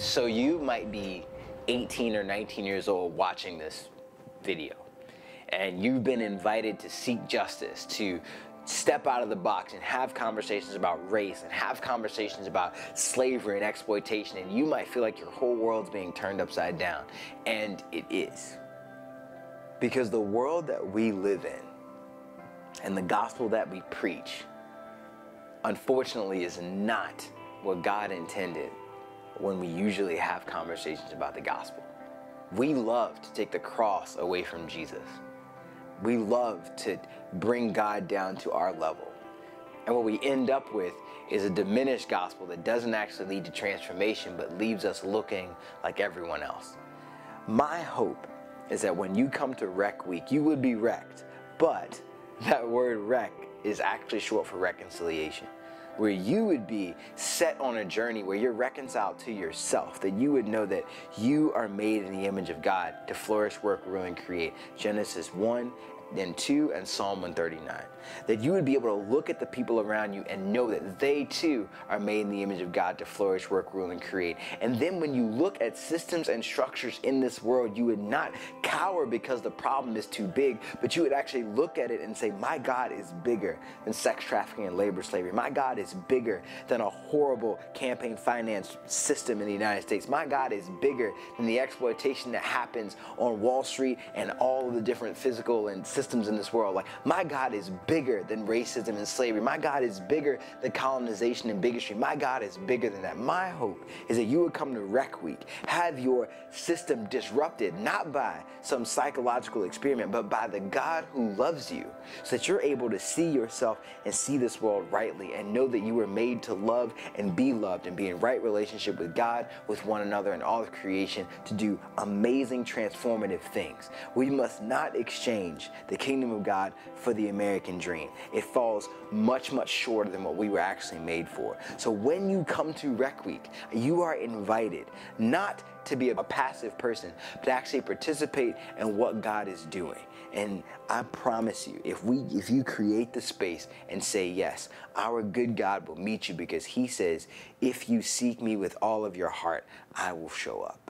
So you might be 18 or 19 years old watching this video, and you've been invited to seek justice, to step out of the box and have conversations about race and have conversations about slavery and exploitation, and you might feel like your whole world's being turned upside down. And it is. Because the world that we live in and the gospel that we preach, unfortunately, is not what God intended when we usually have conversations about the gospel. We love to take the cross away from Jesus. We love to bring God down to our level. And what we end up with is a diminished gospel that doesn't actually lead to transformation, but leaves us looking like everyone else. My hope is that when you come to Rec Week, you would be wrecked, but that word wreck is actually short for reconciliation, where you would be set on a journey where you're reconciled to yourself, that you would know that you are made in the image of God to flourish, work, rule, and create. Genesis 1 and 2 and Psalm 139. That you would be able to look at the people around you and know that they too are made in the image of God to flourish, work, rule, and create. And then when you look at systems and structures in this world, you would not cower because the problem is too big, but you would actually look at it and say, my God is bigger than sex trafficking and labor slavery. My God is bigger than a horrible campaign finance system in the United States. My God is bigger than the exploitation that happens on Wall Street and all of the different physical and systems in this world. Like, my God is bigger than racism and slavery. My God is bigger than colonization and bigotry. My God is bigger than that. My hope is that you would come to Rec Week, have your system disrupted, not by some psychological experiment, but by the God who loves you, so that you're able to see yourself and see this world rightly and know that you were made to love and be loved and be in right relationship with God, with one another, and all of creation to do amazing, transformative things. We must not exchange the kingdom of God for the American dream. It falls much, much shorter than what we were actually made for. So when you come to Rec Week, you are invited not to be a passive person, but to actually participate in what God is doing. And I promise you, if you create the space and say yes, our good God will meet you, because he says, if you seek me with all of your heart, I will show up.